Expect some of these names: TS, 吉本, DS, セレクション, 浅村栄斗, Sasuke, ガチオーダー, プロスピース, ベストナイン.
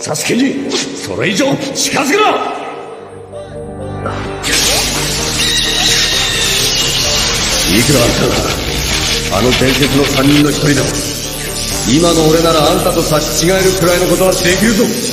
サスケにそれ以上近づくな。いくらあんたがあの伝説の3人の1人だ、今の俺ならあんたと差し違えるくらいのことはできるぞ。